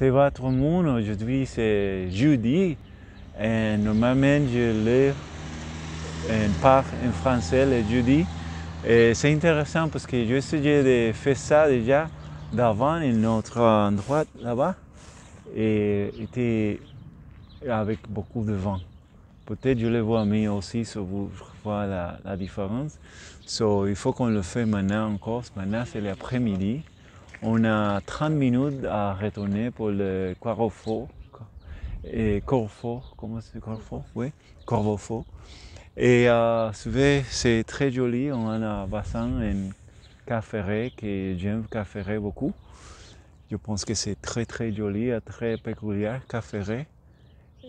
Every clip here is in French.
Ça va tout le monde, aujourd'hui c'est jeudi et normalement je lève une part en français le jeudi. Et c'est intéressant parce que j'ai essayé de faire ça déjà d'avant dans notre endroit là-bas et était avec beaucoup de vent. Peut-être je le vois mieux aussi si vous voyez la différence. So, il faut qu'on le fasse maintenant encore. Maintenant c'est l'après-midi. On a 30 minutes à retourner pour le Corbeau-Faux. Comment c'est Corbeau-Faux? Oui, Corbeau-Faux. Et c'est très joli. On a un bassin en Cap-Ferret que j'aime Cap-Ferret beaucoup. Je pense que c'est très très joli et très péculier Cap-Ferret.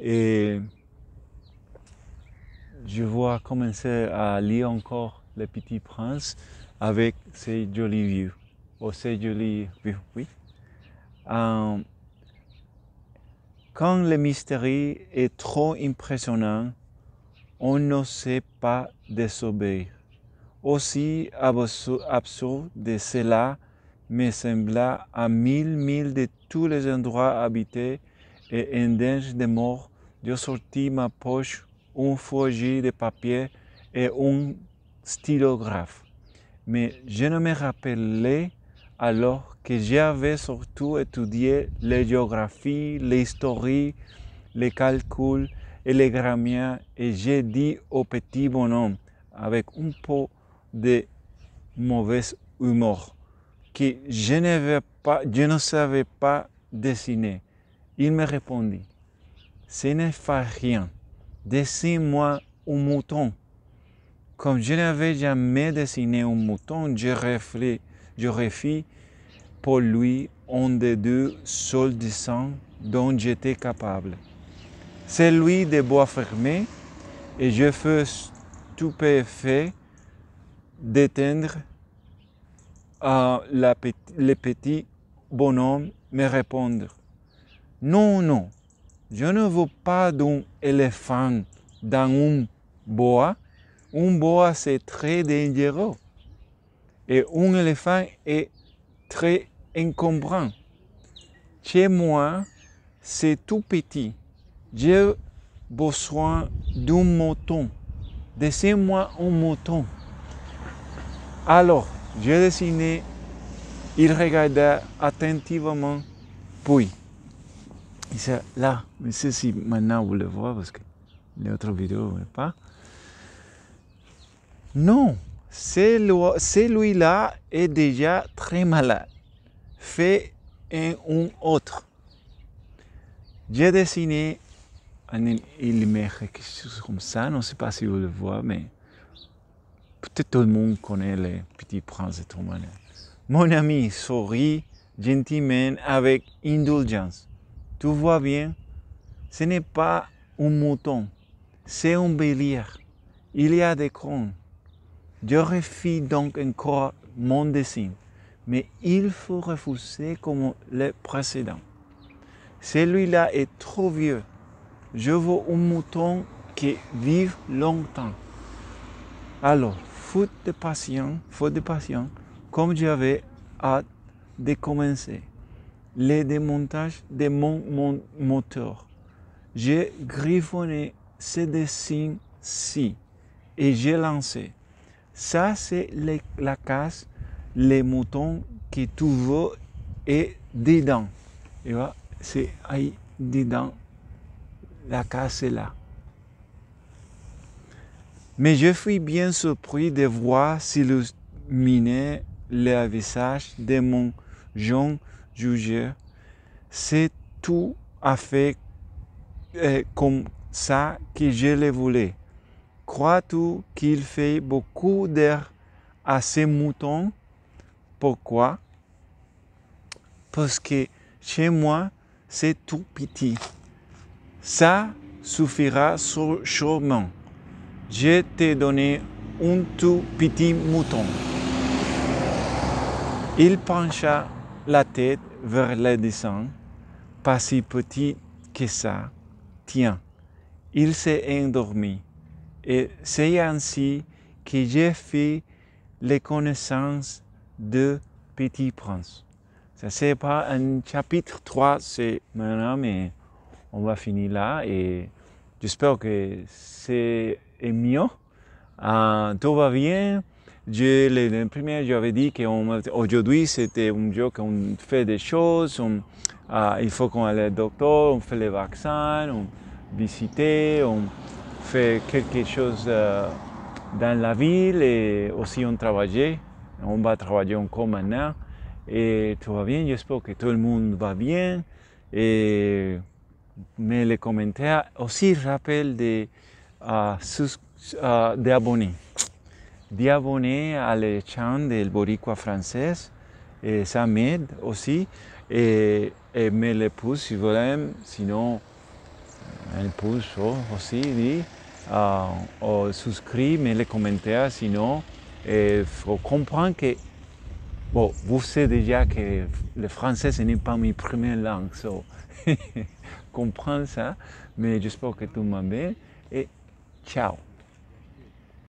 Et je vois commencer à lire encore Le Petit Prince avec ces jolies vues. Oui. Quand le mystère est trop impressionnant, on ne sait pas désobéir. Aussi absurde de cela me sembla à mille milles de tous les endroits habités et en danger de mort, je sortis ma poche, un feuille de papier et un stylographe. Mais je ne me rappelais alors que j'avais surtout étudié la géographie, l'histoire, les calculs et les grammaires, et j'ai dit au petit bonhomme, avec un peu de mauvaise humeur, que je ne savais pas dessiner. Il me répondit, « Ce n'est pas rien, dessine-moi un mouton. » Comme je n'avais jamais dessiné un mouton, je refis pour lui un des deux seuls dessins dont j'étais capable. Celui de bois fermé, et je fus stupéfait d'éteindre. Le petit bonhomme me répondre. Non, non, je ne veux pas d'un éléphant dans un bois. Un bois, c'est très dangereux. Et un éléphant est très encombrant. Chez moi, c'est tout petit. J'ai besoin d'un mouton. Dessine-moi un mouton. Alors, j'ai dessiné. Il regarda attentivement. Puis, il dit là, mais si maintenant vous le voyez, parce que l'autre vidéo ne voit pas. Non. Celui-là est déjà très malade. Fais un autre. J'ai dessiné, il me quelque chose comme ça, je ne sais pas si vous le voyez, mais peut-être tout le monde connaît les petits princes de toute manière. Mon ami sourit gentiment avec indulgence. Tu vois bien, ce n'est pas un mouton, c'est un bélier. Il y a des crânes. Je refis donc encore mon dessin, mais il faut refuser comme le précédent. Celui-là est trop vieux. Je veux un mouton qui vive longtemps. Alors, faute de patience, comme j'avais hâte de commencer le démontage de mon moteur, j'ai griffonné ce dessin-ci et j'ai lancé. Ça, c'est la case, les moutons que tu veux et dedans. Et voilà, c'est ahí, dedans. La case est là. Mais je fus bien surpris de voir s'illuminer le visage de mon jeune jugeur. C'est tout à fait comme ça que je le voulais. Crois-tu qu'il fait beaucoup d'air à ces moutons? Pourquoi? Parce que chez moi, c'est tout petit. Ça suffira sûrement. Je t'ai donné un tout petit mouton. Il pencha la tête vers le dessin. Pas si petit que ça. Tiens, il s'est endormi. Et c'est ainsi que j'ai fait les connaissances de Petit Prince. Ça, c'est pas un chapitre 3, c'est maintenant, mais on va finir là et j'espère que c'est mieux. Tout va bien. Le premier, j'avais dit qu'aujourd'hui, c'était un jour qu'on fait des choses, il faut qu'on aille au docteur, on fait les vaccins, on visite, on fait quelque chose dans la ville et aussi on travaille. On va travailler encore maintenant et tout va bien. J'espère que tout le monde va bien. Et, mais les commentaires aussi rappellent d'abonner. D'abonner à la chaîne d'El Boricua Francés et ça m'aide aussi. Et mettre les pouces si vous voulez, sinon un pouce aussi, oui. Souscrire, mettre les commentaires, sinon il faut comprendre que bon, vous savez déjà que le français ce n'est pas ma première langue, so. Comprendre ça, mais j'espère que tout le monde va bien et ciao.